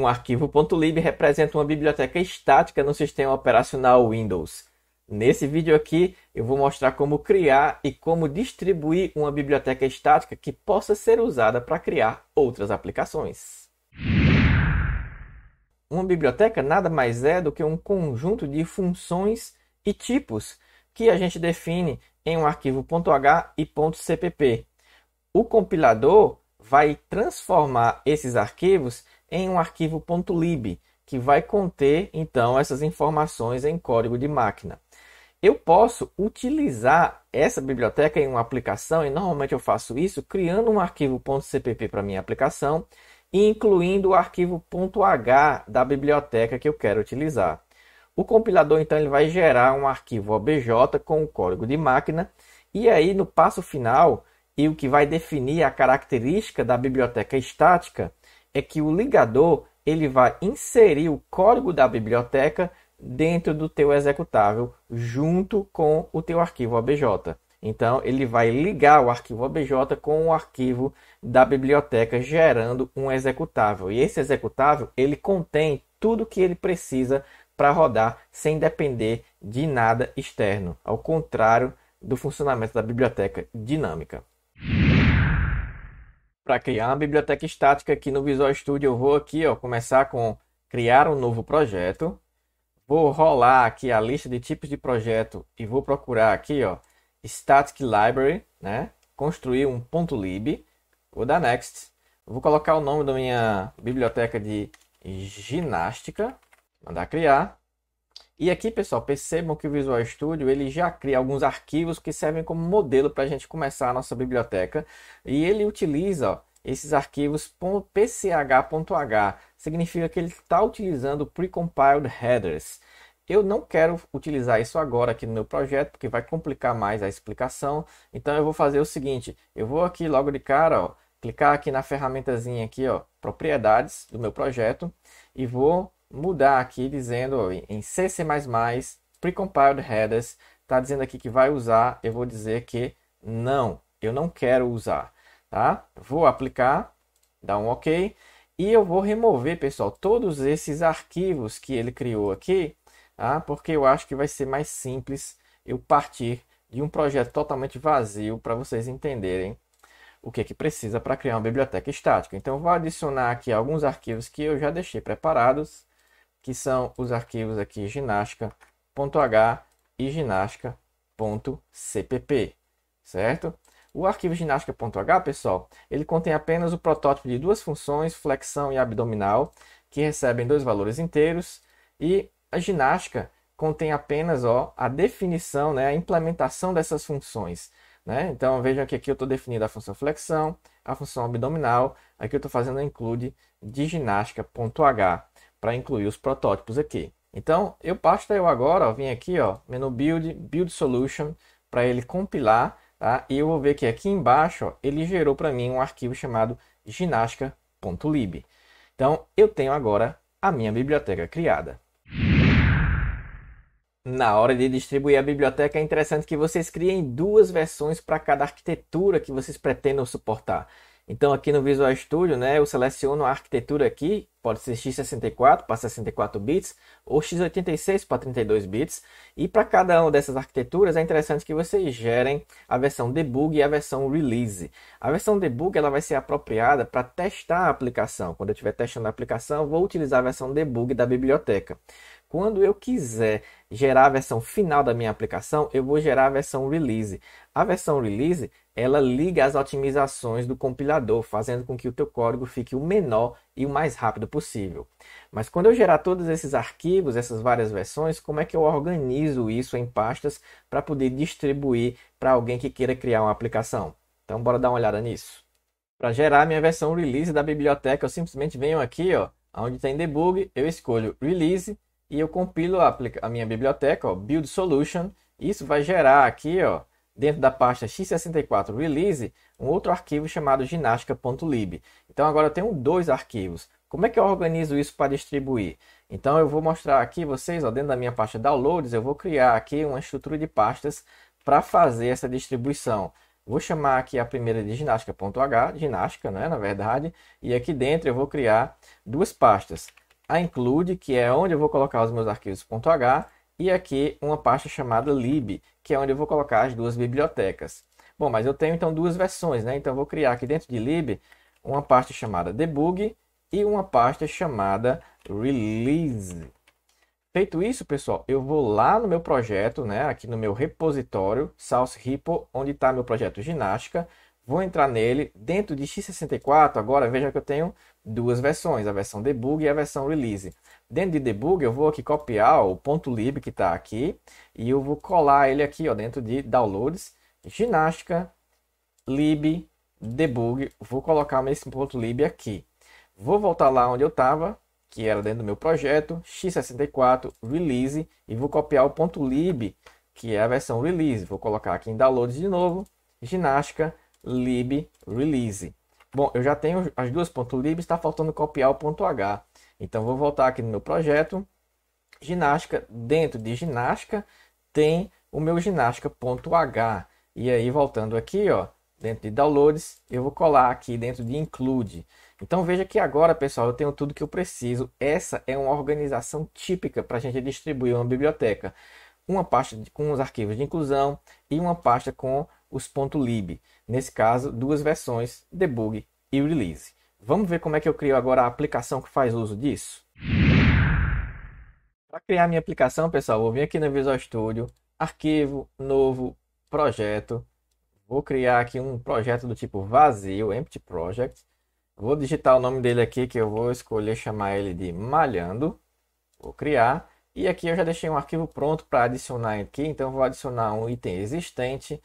Um arquivo .lib representa uma biblioteca estática no sistema operacional Windows. Nesse vídeo aqui, eu vou mostrar como criar e como distribuir uma biblioteca estática que possa ser usada para criar outras aplicações. Uma biblioteca nada mais é do que um conjunto de funções e tipos que a gente define em um arquivo .h e .cpp. O compilador vai transformar esses arquivos em um arquivo .lib, que vai conter, então, essas informações em código de máquina. Eu posso utilizar essa biblioteca em uma aplicação, e normalmente eu faço isso criando um arquivo .cpp para minha aplicação, e incluindo o arquivo .h da biblioteca que eu quero utilizar. O compilador, então, ele vai gerar um arquivo OBJ com o código de máquina, e aí no passo final, e o que vai definir a característica da biblioteca estática, é que o ligador ele vai inserir o código da biblioteca dentro do teu executável, junto com o teu arquivo OBJ. Então, ele vai ligar o arquivo OBJ com o arquivo da biblioteca, gerando um executável. E esse executável ele contém tudo que ele precisa para rodar sem depender de nada externo, ao contrário do funcionamento da biblioteca dinâmica. Para criar uma biblioteca estática aqui no Visual Studio, eu vou aqui, começar com criar um novo projeto. Vou rolar aqui a lista de tipos de projeto e vou procurar aqui, Static Library, né? Construir um .lib. Vou dar Next. Vou colocar o nome da minha biblioteca de ginástica. Mandar criar. E aqui, pessoal, percebam que o Visual Studio ele já cria alguns arquivos que servem como modelo para a gente começar a nossa biblioteca. E ele utiliza esses arquivos .pch.h. Significa que ele está utilizando Precompiled Headers. Eu não quero utilizar isso agora aqui no meu projeto, porque vai complicar mais a explicação. Então eu vou fazer o seguinte, eu vou aqui logo de cara, clicar aqui na ferramentazinha aqui, propriedades do meu projeto, e vou mudar aqui dizendo em C++, Precompiled Headers, está dizendo aqui que vai usar, eu vou dizer que não, eu não quero usar, tá? Vou aplicar, dar um OK, e eu vou remover, pessoal, todos esses arquivos que ele criou aqui, tá? Porque eu acho que vai ser mais simples eu partir de um projeto totalmente vazio para vocês entenderem o que é que precisa para criar uma biblioteca estática. Então, eu vou adicionar aqui alguns arquivos que eu já deixei preparados, que são os arquivos aqui ginástica.h e ginástica.cpp, certo? O arquivo ginástica.h, pessoal, ele contém apenas o protótipo de duas funções, flexão e abdominal, que recebem dois valores inteiros, e a ginástica contém apenas a definição, né, a implementação dessas funções, né? Então vejam que aqui eu estou definindo a função flexão, a função abdominal, aqui eu estou fazendo include de ginástica.h, para incluir os protótipos aqui. Então, basta eu agora vim aqui, menu Build, Build Solution, para ele compilar, tá? E eu vou ver que aqui embaixo, ele gerou para mim um arquivo chamado ginástica.lib. Então, eu tenho agora a minha biblioteca criada. Na hora de distribuir a biblioteca, é interessante que vocês criem duas versões para cada arquitetura que vocês pretendam suportar. Então, aqui no Visual Studio, né, eu seleciono a arquitetura aqui, pode ser x64 para 64 bits ou x86 para 32 bits. E para cada uma dessas arquiteturas, é interessante que vocês gerem a versão debug e a versão release. A versão debug ela vai ser apropriada para testar a aplicação. Quando eu estiver testando a aplicação, vou utilizar a versão debug da biblioteca. Quando eu quiser gerar a versão final da minha aplicação, eu vou gerar a versão release. A versão release, ela liga as otimizações do compilador, fazendo com que o teu código fique o menor e o mais rápido possível. Mas quando eu gerar todos esses arquivos, essas várias versões, como é que eu organizo isso em pastas para poder distribuir para alguém que queira criar uma aplicação? Então, bora dar uma olhada nisso. Para gerar a minha versão release da biblioteca, eu simplesmente venho aqui, onde tem debug, eu escolho release, e eu compilo a minha biblioteca, Build Solution. Isso vai gerar aqui, dentro da pasta x64 Release, um outro arquivo chamado ginástica.lib. Então agora eu tenho dois arquivos. Como é que eu organizo isso para distribuir? Então eu vou mostrar aqui vocês, dentro da minha pasta Downloads, eu vou criar aqui uma estrutura de pastas para fazer essa distribuição. Vou chamar aqui a primeira de ginástica.h, ginástica, né, na verdade, e aqui dentro eu vou criar duas pastas. A include, que é onde eu vou colocar os meus arquivos .h, e aqui uma pasta chamada lib, que é onde eu vou colocar as duas bibliotecas. Bom, mas eu tenho então duas versões, né? Então eu vou criar aqui dentro de lib uma pasta chamada debug e uma pasta chamada release. Feito isso, pessoal, eu vou lá no meu projeto, né, aqui no meu repositório, South Repo, onde está meu projeto ginástica. Vou entrar nele, dentro de x64, agora veja que eu tenho duas versões, a versão debug e a versão release. Dentro de debug eu vou aqui copiar o ponto .lib que está aqui e eu vou colar ele aqui, ó, dentro de downloads, ginástica, lib, debug, vou colocar esse ponto .lib aqui. Vou voltar lá onde eu estava, que era dentro do meu projeto, x64, release, e vou copiar o ponto .lib, que é a versão release. Vou colocar aqui em downloads de novo, ginástica, lib, release. Bom, eu já tenho as duas .lib, está faltando copiar o ponto .h. Então, vou voltar aqui no meu projeto, ginástica, dentro de ginástica, tem o meu ginástica.h. E aí, voltando aqui, ó, dentro de downloads, eu vou colar aqui dentro de include. Então veja que agora, pessoal, eu tenho tudo que eu preciso. Essa é uma organização típica para a gente distribuir uma biblioteca. Uma pasta com os arquivos de inclusão e uma pasta com os .lib. Nesse caso, duas versões, debug e release. Vamos ver como é que eu crio agora a aplicação que faz uso disso? Para criar minha aplicação, pessoal, vou vir aqui no Visual Studio, arquivo, novo, projeto. Vou criar aqui um projeto do tipo vazio, empty project. Vou digitar o nome dele aqui, que eu vou escolher chamar ele de Malhando. Vou criar. E aqui eu já deixei um arquivo pronto para adicionar aqui. Então, vou adicionar um item existente.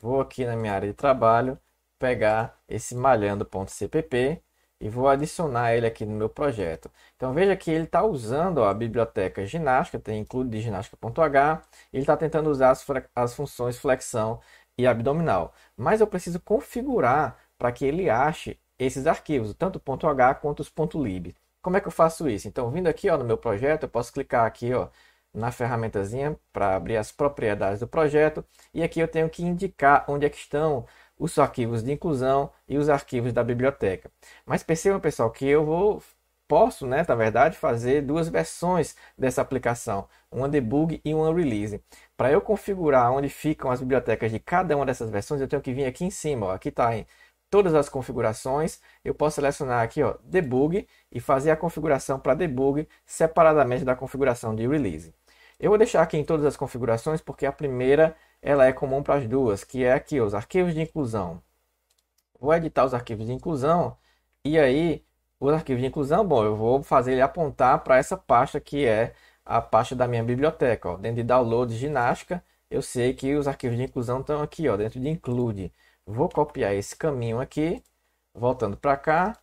Vou aqui na minha área de trabalho, pegar esse malhando.cpp e vou adicionar ele aqui no meu projeto. Então, veja que ele está usando, ó, a biblioteca ginástica, tem include de ginástica.h. Ele está tentando usar as funções flexão e abdominal. Mas eu preciso configurar para que ele ache esses arquivos, tanto o .h quanto os .lib. Como é que eu faço isso? Então, vindo aqui, ó, no meu projeto, eu posso clicar aqui, ó, na ferramentazinha para abrir as propriedades do projeto, e aqui eu tenho que indicar onde é que estão os arquivos de inclusão e os arquivos da biblioteca. Mas percebam, pessoal, que eu posso, né, na verdade, fazer duas versões dessa aplicação, uma debug e uma release. Para eu configurar onde ficam as bibliotecas de cada uma dessas versões, eu tenho que vir aqui em cima, ó, aqui está em todas as configurações, eu posso selecionar aqui, ó, debug e fazer a configuração para debug separadamente da configuração de release. Eu vou deixar aqui em todas as configurações porque a primeira ela é comum para as duas, que é aqui, ó, os arquivos de inclusão. Vou editar os arquivos de inclusão e aí os arquivos de inclusão, bom, eu vou fazer ele apontar para essa pasta que é a pasta da minha biblioteca, ó, dentro de download ginástica. Eu sei que os arquivos de inclusão estão aqui, ó, dentro de include. Vou copiar esse caminho aqui, voltando para cá,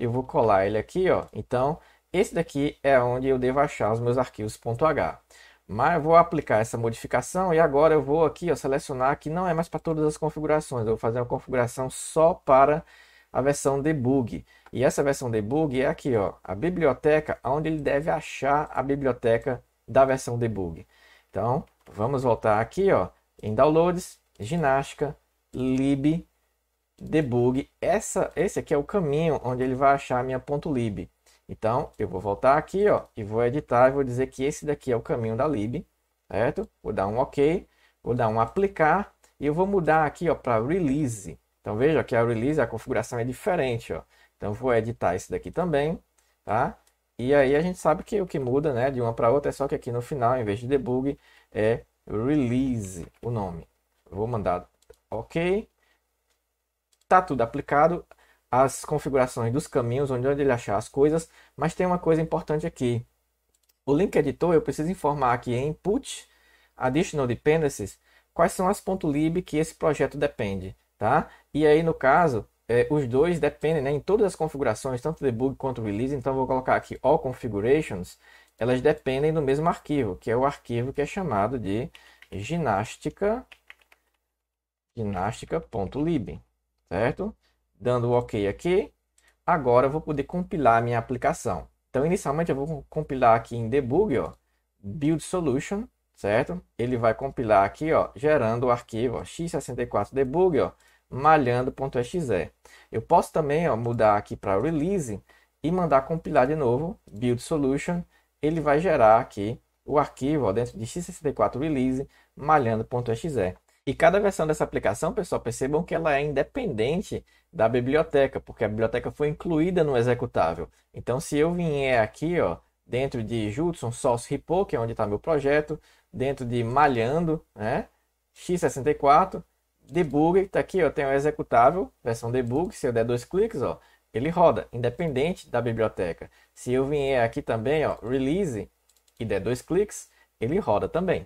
eu vou colar ele aqui, ó. Então, esse daqui é onde eu devo achar os meus arquivos .h. Mas eu vou aplicar essa modificação e agora eu vou aqui, ó, selecionar que não é mais para todas as configurações. Eu vou fazer uma configuração só para a versão debug. E essa versão debug é aqui, ó, a biblioteca onde ele deve achar a biblioteca da versão debug. Então, vamos voltar aqui, ó, em downloads, ginástica, lib, debug, esse aqui é o caminho onde ele vai achar a minha .lib. Então, eu vou voltar aqui, ó, e vou editar e vou dizer que esse daqui é o caminho da lib, certo? Vou dar um OK, vou dar um aplicar e eu vou mudar aqui, ó, para release. Então, veja que a release, a configuração é diferente, ó. Então, vou editar esse daqui também, tá? E aí a gente sabe que o que muda, né, de uma para outra é só que aqui no final, em vez de debug, é release o nome. Eu vou mandar OK, tá tudo aplicado, as configurações dos caminhos, onde ele achar as coisas, mas tem uma coisa importante aqui. O link editor, eu preciso informar aqui em input, additional dependencies, quais são as .lib que esse projeto depende, tá? E aí, no caso, os dois dependem, né, em todas as configurações, tanto debug quanto release, então vou colocar aqui all configurations, elas dependem do mesmo arquivo, que é o arquivo que é chamado de ginástica.lib, certo? Dando o OK aqui, agora eu vou poder compilar a minha aplicação. Então, inicialmente eu vou compilar aqui em debug, ó, build solution, certo? Ele vai compilar aqui, ó, gerando o arquivo, ó, x64debug, ó, malhando.exe. Eu posso também, ó, mudar aqui para release e mandar compilar de novo, build solution. Ele vai gerar aqui o arquivo, ó, dentro de x64 release malhando.exe. E cada versão dessa aplicação, pessoal, percebam que ela é independente da biblioteca, porque a biblioteca foi incluída no executável. Então, se eu vier aqui, ó, dentro de Judson Source Repo, que é onde está meu projeto, dentro de malhando, né, x64 debug, está aqui, eu tenho o executável, versão debug, se eu der dois cliques, ó, ele roda, independente da biblioteca. Se eu vier aqui também, ó, release, e der dois cliques, ele roda também.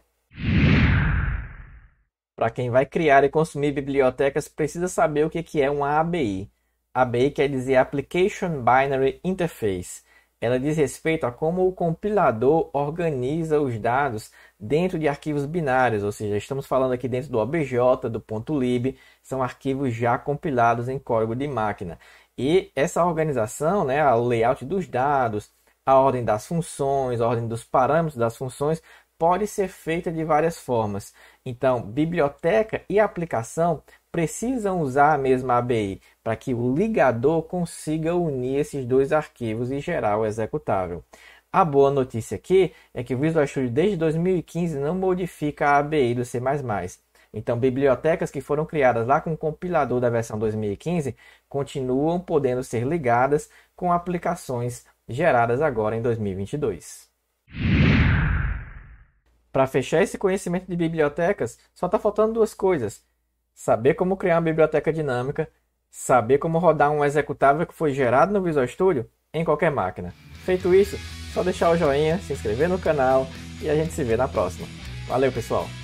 Para quem vai criar e consumir bibliotecas, precisa saber o que é uma ABI. ABI quer dizer Application Binary Interface. Ela diz respeito a como o compilador organiza os dados dentro de arquivos binários, ou seja, estamos falando aqui dentro do OBJ, do .lib, são arquivos já compilados em código de máquina. E essa organização, né, o layout dos dados, a ordem das funções, a ordem dos parâmetros das funções, pode ser feita de várias formas. Então, biblioteca e aplicação precisam usar a mesma ABI para que o ligador consiga unir esses dois arquivos e gerar o executável. A boa notícia aqui é que o Visual Studio desde 2015 não modifica a ABI do C++. Então, bibliotecas que foram criadas lá com o compilador da versão 2015 continuam podendo ser ligadas com aplicações geradas agora em 2022. Para fechar esse conhecimento de bibliotecas, só está faltando duas coisas. Saber como criar uma biblioteca dinâmica, saber como rodar um executável que foi gerado no Visual Studio em qualquer máquina. Feito isso, só deixar o joinha, se inscrever no canal e a gente se vê na próxima. Valeu, pessoal!